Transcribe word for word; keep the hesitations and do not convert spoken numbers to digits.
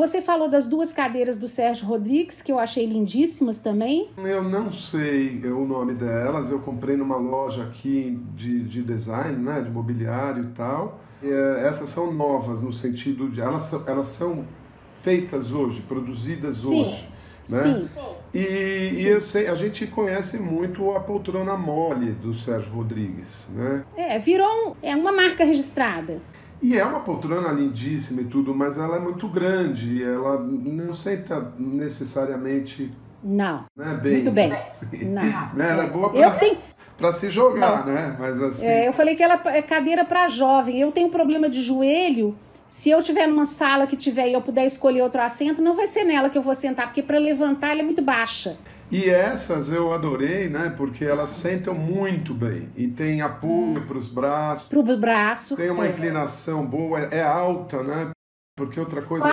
Você falou das duas cadeiras do Sérgio Rodrigues, que eu achei lindíssimas também. Eu não sei o nome delas, eu comprei numa loja aqui de, de design, né, de mobiliário e tal. E, essas são novas no sentido de... Elas são, elas são feitas hoje, produzidas Sim. hoje. Né? Sim, sim. E, sim. e eu sei, a gente conhece muito a poltrona mole do Sérgio Rodrigues, né? É, virou um, é uma marca registrada. E é uma poltrona lindíssima e tudo, mas ela é muito grande, ela não senta necessariamente... Não, né, bem, muito bem. Assim, não. Né? Ela é boa para tenho... se jogar, não. né? Mas assim... é, eu falei que ela é cadeira para jovem, eu tenho problema de joelho... Se eu tiver numa sala que tiver e eu puder escolher outro assento, não vai ser nela que eu vou sentar, porque para levantar ela é muito baixa. E essas eu adorei, né? Porque elas sentam muito bem. E tem apoio para os braços. Para o braço. Tem uma é. inclinação boa, é alta, né? Porque outra coisa...